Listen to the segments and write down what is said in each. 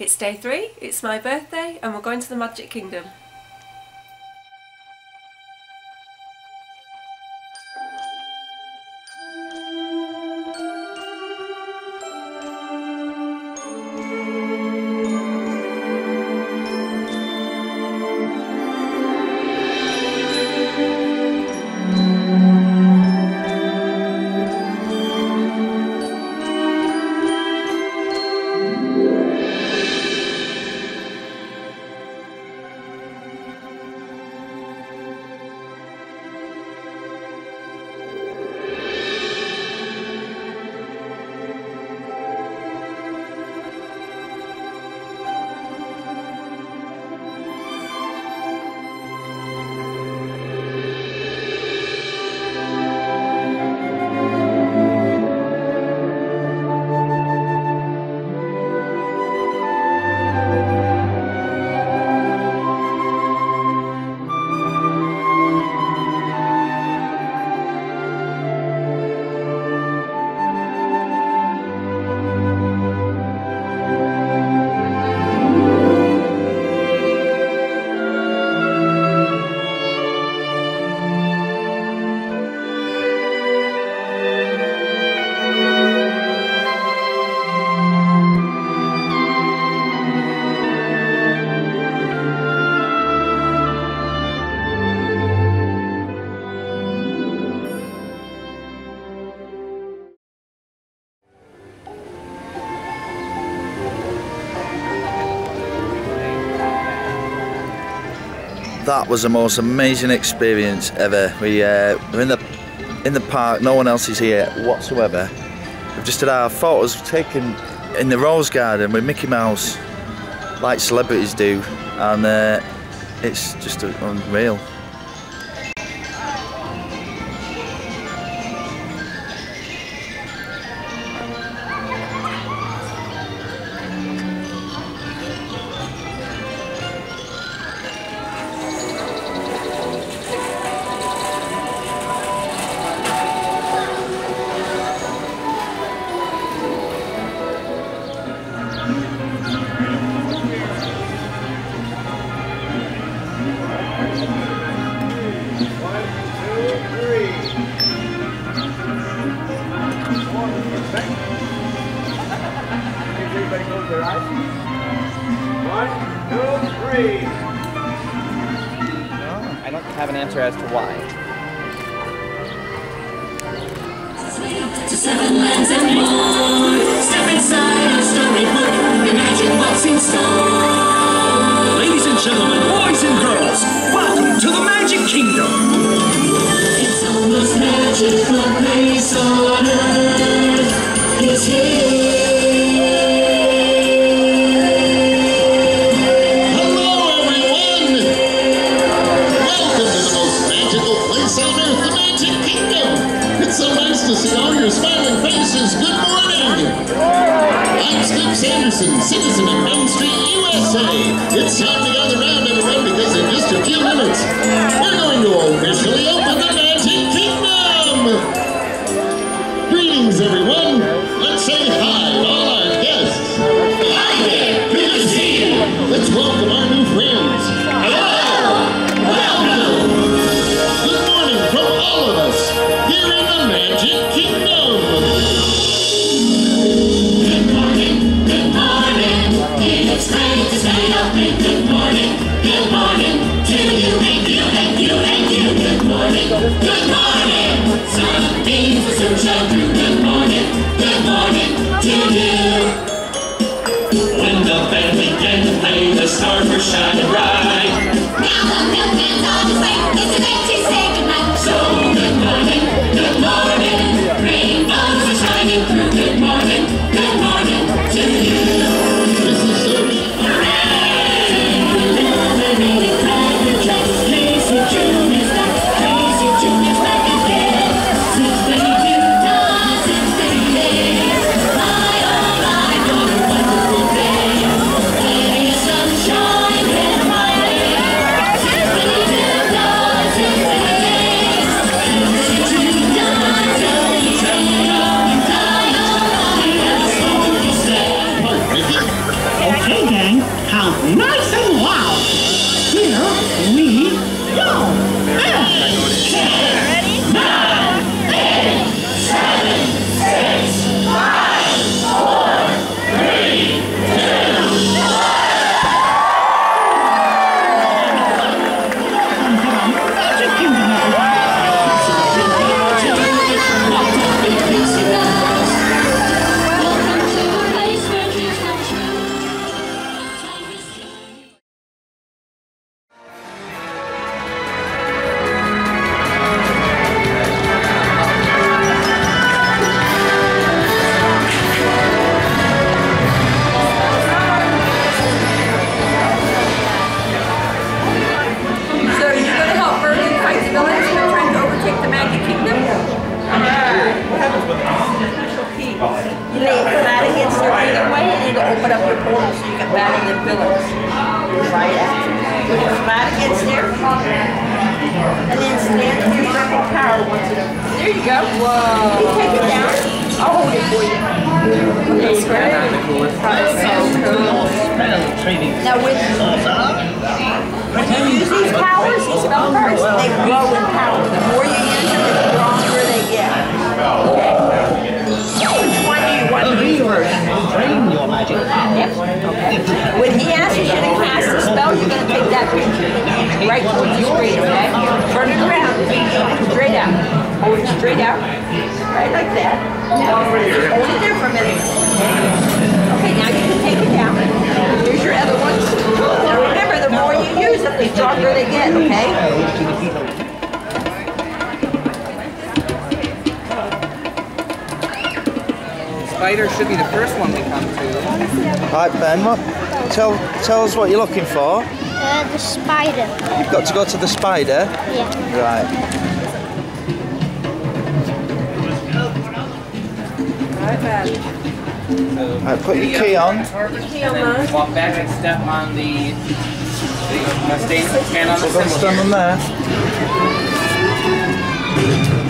It's day 3, it's my birthday, and we're going to the Magic Kingdom. That was the most amazing experience ever. We're in the park, no one else is here whatsoever. We've just had our photos taken in the Rose Garden with Mickey Mouse, like celebrities do, and it's just unreal. I don't have an answer as to why. To 7 lands and more. Step inside our storybook. Imagine what's in store. Ladies and gentlemen, boys and girls, welcome to the Magic Kingdom. It's almost magical place on earth. It's here. Sanderson, citizen of Main Street USA. It's time to gather round and around because in just a few minutes, we're going to officially open the Magic Kingdom! Greetings, everyone. Let's say hi to all our guests. Hi there, good to see you. Let's welcome our new friends. Hello! Welcome! Good morning from all of us here in the Magic Kingdom. It's great to stay up and good morning to you and you and you and you. Good morning, some things will soon shine through. Good morning to you. When the band began to play, the stars were shining bright. Now the milkman's on his way, it's a day to say goodnight. So good morning, rainbows are shining through. Good morning to you. Can you take it down? I'll hold it for you. It's great. So cool. Now when you use these powers, these numbers, they grow in power. The more you use them, the stronger they get. Which one do you want to use first? Yep. Okay. When he asks you to cast a spell, you're going to take that picture right towards the screen, okay? Turn it around. Straight out. Hold it straight out. Right like that. Now, hold it there for a minute. Okay, now you can take it down. Here's your other ones. Now remember, the more you use them, the stronger they get, okay? Spider should be the first one we come to. Right, Ben, tell us what you're looking for. The spider. You've got to go to the spider? Yeah. Right. Alright, put your key on. Walk back and step on the stand on there.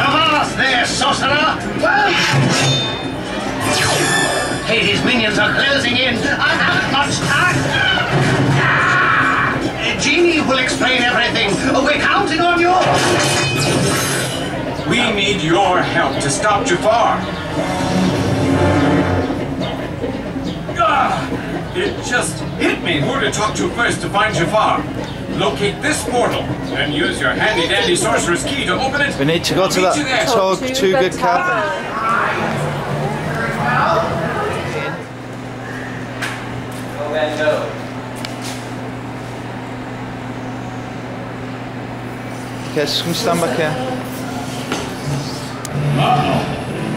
Avast there, sorcerer! Hades' minions are closing in. I haven't much time. Genie will explain everything. We're counting on you. We need your help to stop Jafar. It just hit me who to talk to first to find Jafar. Locate this portal and use your handy dandy sorcerer's key to open it. We need to go to that talk to the cabin. Okay, just come stand back here. Uh-oh.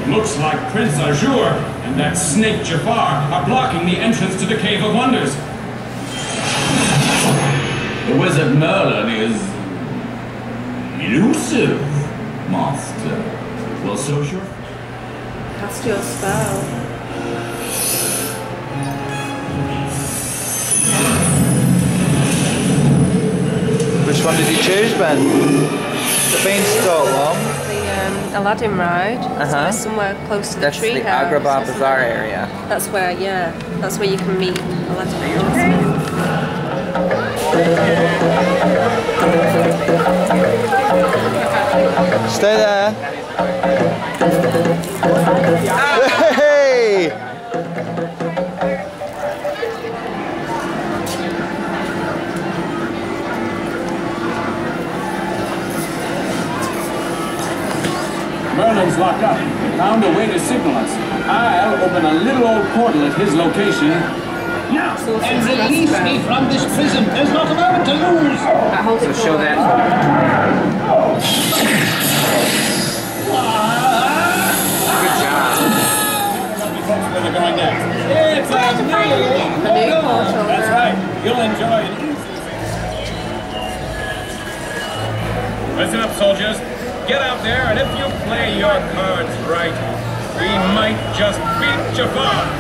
Looks like Prince Azure and that snake Jafar are blocking the entrance to the Cave of Wonders. The wizard Merlin is elusive, master. Well, so sure. Cast your spell. Which one did you choose, Ben? The beanstalk one. Aladdin ride, somewhere close to the tree house. That's the Agrabah Bazaar area. That's where, yeah, that's where you can meet Aladdin. Stay there. Hey! Merlin's locked up. Found a way to signal us. I'll open a little old portal at his location. Now, and release me from this prison. There's not a moment to lose. I hope so. Show that. Good job. Where they're going next. It's a new portal. That's right. You'll enjoy it. Listen up, soldiers. Get out there, and if you play your cards right, we might just beat Jafar!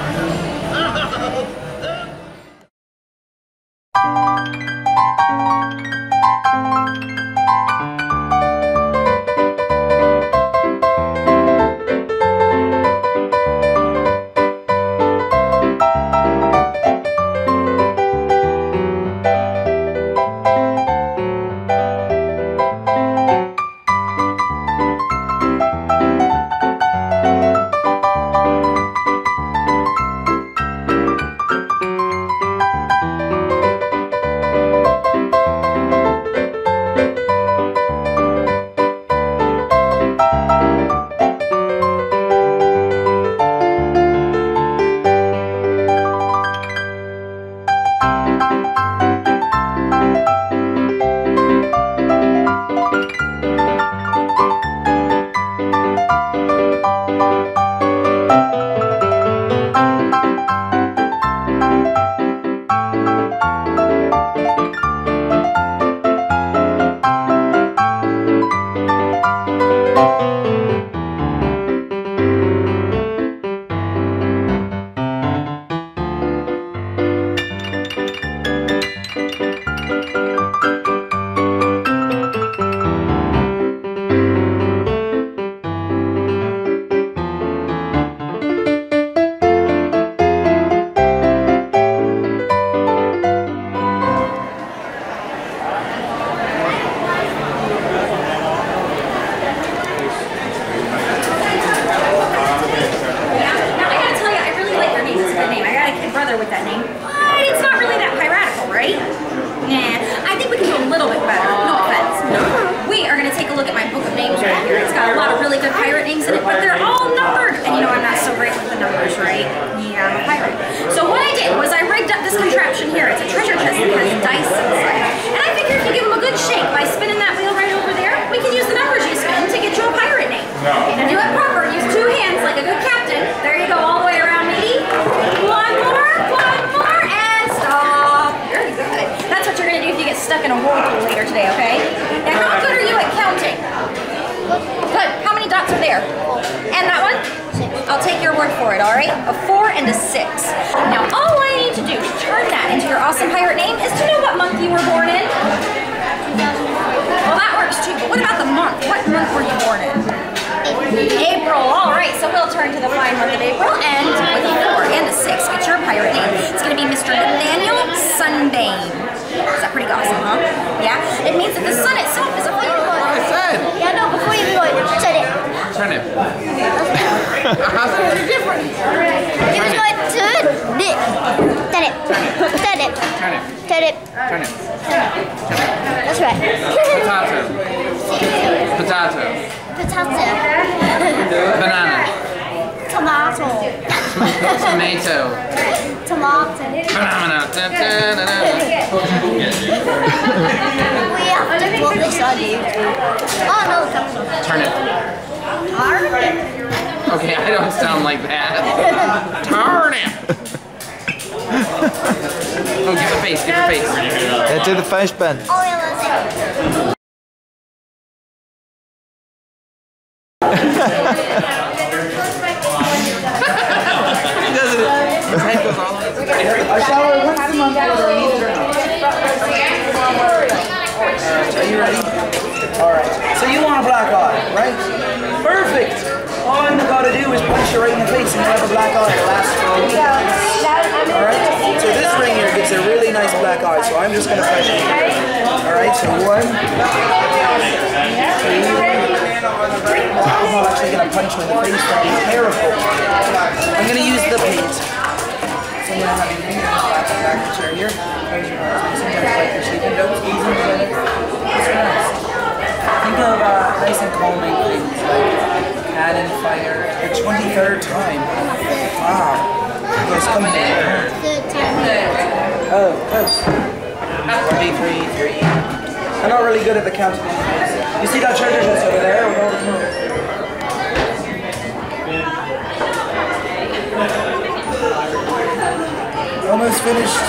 an oracle later today, okay? Now, how good are you at counting? Good. How many dots are there? And that one? Six. I'll take your word for it, all right? A 4 and a 6. Now, all I need to do to turn that into your awesome pirate name is to know what month you were born in. Well, that works too, but what about the month? What month were you born in? April. All right, so we'll turn to the fine month of April, and with a 4 and a 6, get your pirate name. It's going to be Mr. Nathaniel Sunbane. Is that pretty awesome, huh? Yeah? It means that the sun itself is a firework. I said. Yeah, no, before you do it, turn it. Turn it. How's it different? Give us one, turn it. Turn it. Turn it. Turn it. Turn it. Turn it. That's right. Potato. Potato. Potato. Banana. Tomato. Tomato. Tomato. Banana. We have to pull this on YouTube. Oh no, turn it. Okay, I don't sound like that. Turn it. Oh, give a face, give a face. Yeah, do the face bend. Oh, yeah, I'm just going to punch it. Alright, so 1, 2, 3. I'm not actually going to punch with the face, that'd be terrible. I'm going to use the paint. So I'm going to have your finger back to chair here. Sometimes like this, you can do it easy, but it's nice. Think of nice and calming things like add in fire. The 23rd time. Wow. It's coming in. Oh, close. 3, 3, 3. I'm not really good at the counting. You see that treasure chest over there? We're going to move it. Almost finished.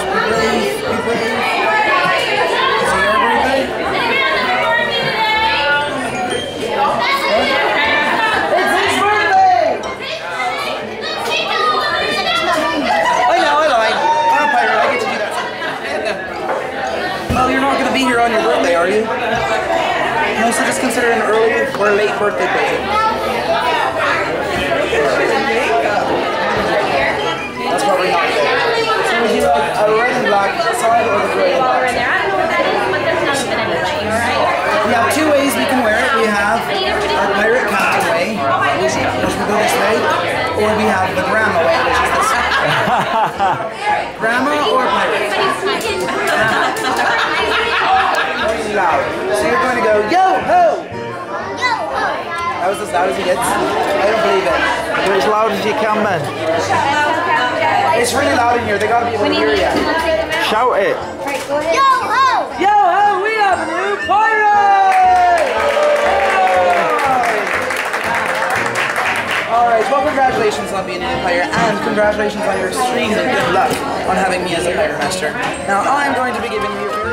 Consider an early or late birthday present. That's probably not good. So would you like a red and black side or the gray and black side? We have 2 ways we can wear it. We have our pirate captain way, which we go this way, or we have the grandma way, which is this way. Grandma or pirate? So you're going to go, yo ho! Yo ho! That was as loud as he gets. I don't believe it. You're as loud as you can, man. It's really loud in here. They gotta be able to hear you. Shout it. Yo ho! Yo ho! We have a new pirate! All right. Well, congratulations on being a new pirate, and congratulations on your stream, and good luck on having me as a pirate master. Now I'm going to be giving you.